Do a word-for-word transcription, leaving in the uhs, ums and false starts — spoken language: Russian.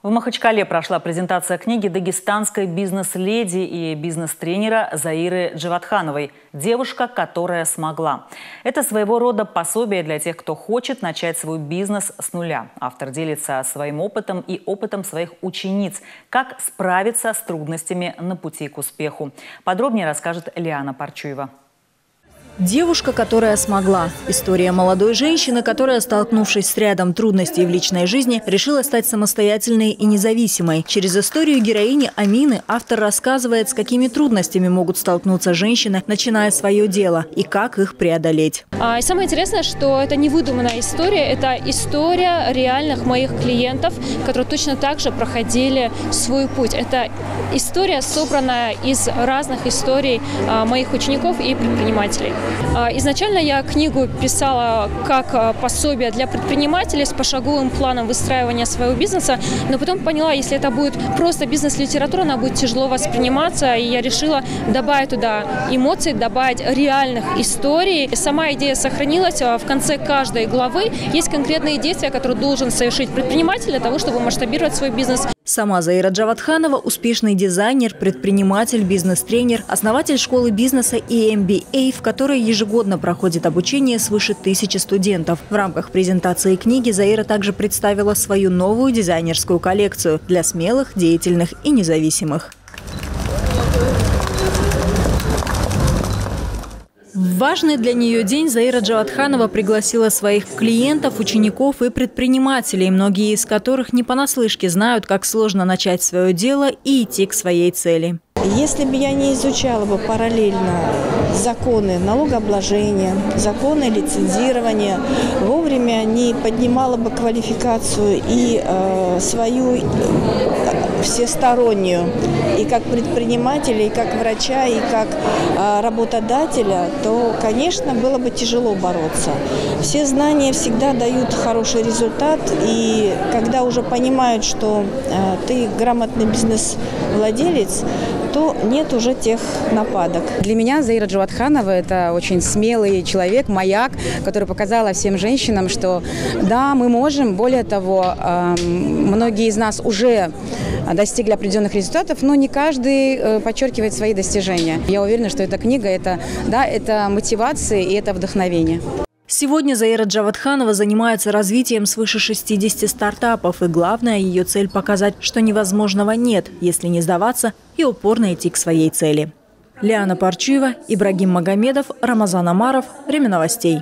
В Махачкале прошла презентация книги дагестанской бизнес-леди и бизнес-тренера Заиры Джаватхановой «Девушка, которая смогла». Это своего рода пособие для тех, кто хочет начать свой бизнес с нуля. Автор делится своим опытом и опытом своих учениц, как справиться с трудностями на пути к успеху. Подробнее расскажет Лиана Парчуева. «Девушка, которая смогла». История молодой женщины, которая, столкнувшись с рядом трудностей в личной жизни, решила стать самостоятельной и независимой. Через историю героини Амины автор рассказывает, с какими трудностями могут столкнуться женщины, начиная свое дело, и как их преодолеть. А, и самое интересное, что это не выдуманная история, это история реальных моих клиентов, которые точно так же проходили свой путь. Это история, собранная из разных историй а, моих учеников и предпринимателей. Изначально я книгу писала как пособие для предпринимателей с пошаговым планом выстраивания своего бизнеса, но потом поняла, если это будет просто бизнес-литература, она будет тяжело восприниматься, и я решила добавить туда эмоции, добавить реальных историй. Сама идея сохранилась, в конце каждой главы есть конкретные действия, которые должен совершить предприниматель для того, чтобы масштабировать свой бизнес. Сама Заира Джаватханова – успешный дизайнер, предприниматель, бизнес-тренер, основатель школы бизнеса и эм би эй, в которой ежегодно проходит обучение свыше тысячи студентов. В рамках презентации книги Заира также представила свою новую дизайнерскую коллекцию для смелых, деятельных и независимых. В важный для нее день Заира Джаватханова пригласила своих клиентов, учеников и предпринимателей, многие из которых не понаслышке знают, как сложно начать свое дело и идти к своей цели. Если бы я не изучала бы параллельно законы налогообложения, законы лицензирования, вовремя не поднимала бы квалификацию и э, свою э, всестороннюю, и как предпринимателя, и как врача, и как э, работодателя, то, конечно, было бы тяжело бороться. Все знания всегда дают хороший результат, и когда уже понимают, что э, ты грамотный бизнес-владелец, то нет уже тех нападок. Для меня Заира Джаватханова – это очень смелый человек, маяк, который показала всем женщинам, что да, мы можем. Более того, многие из нас уже достигли определенных результатов, но не каждый подчеркивает свои достижения. Я уверена, что эта книга – это, да, это мотивация и это вдохновение. Сегодня Заира Джаватханова занимается развитием свыше шестидесяти стартапов. И главная ее цель – показать, что невозможного нет, если не сдаваться и упорно идти к своей цели. Лиана Парчуева, Ибрагим Магомедов, Рамазан Амаров. Время новостей.